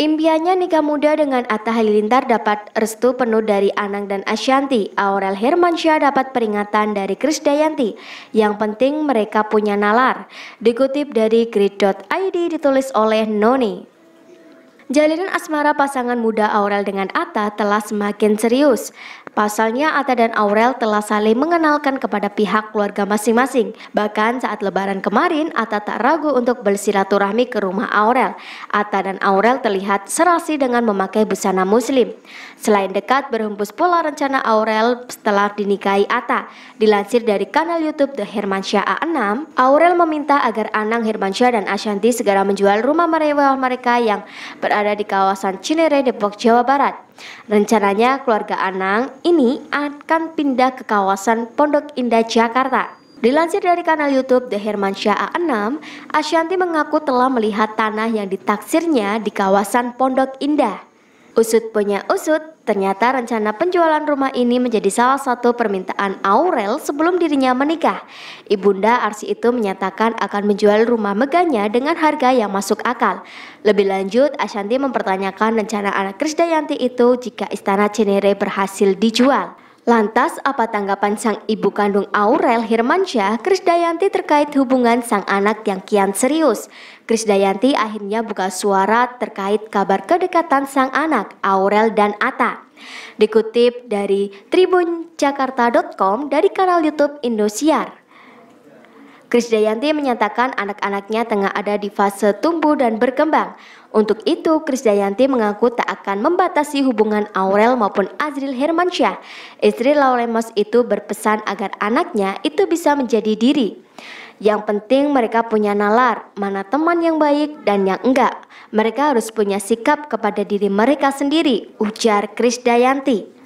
Impiannya nikah muda dengan Atta Halilintar dapat restu penuh dari Anang dan Ashanty. Aurel Hermansyah dapat peringatan dari Krisdayanti. Yang penting mereka punya nalar. Dikutip dari grid.id ditulis oleh Noni. Jalinan asmara pasangan muda Aurel dengan Atta telah semakin serius. Pasalnya Atta dan Aurel telah saling mengenalkan kepada pihak keluarga masing-masing. Bahkan saat lebaran kemarin, Atta tak ragu untuk bersilaturahmi ke rumah Aurel. Atta dan Aurel terlihat serasi dengan memakai busana muslim. Selain dekat, berhembus pula rencana Aurel setelah dinikahi Atta. Dilansir dari kanal YouTube The Hermansyah A6, Aurel meminta agar Anang Hermansyah dan Ashanty segera menjual rumah mewah mereka yang berada di kawasan Cinere, Depok, Jawa Barat. Rencananya keluarga Anang ini akan pindah ke kawasan Pondok Indah, Jakarta. Dilansir dari kanal YouTube The Hermansyah A6, Ashanty mengaku telah melihat tanah yang ditaksirnya di kawasan Pondok Indah. Usut punya usut, ternyata rencana penjualan rumah ini menjadi salah satu permintaan Aurel sebelum dirinya menikah. Ibunda Arsi itu menyatakan akan menjual rumah megahnya dengan harga yang masuk akal. Lebih lanjut, Ashanty mempertanyakan rencana anak Krisdayanti itu jika istana Cinere berhasil dijual. Lantas, apa tanggapan sang ibu kandung Aurel Hermansyah, Krisdayanti terkait hubungan sang anak yang kian serius? Krisdayanti akhirnya buka suara terkait kabar kedekatan sang anak, Aurel dan Atta. Dikutip dari tribunjakarta.com dari kanal YouTube Indosiar. Krisdayanti menyatakan anak-anaknya tengah ada di fase tumbuh dan berkembang. Untuk itu, Krisdayanti mengaku tak akan membatasi hubungan Aurel maupun Azril Hermansyah. Istri Laulemos itu berpesan agar anaknya itu bisa menjadi diri. Yang penting mereka punya nalar, mana teman yang baik dan yang enggak. Mereka harus punya sikap kepada diri mereka sendiri, ujar Krisdayanti.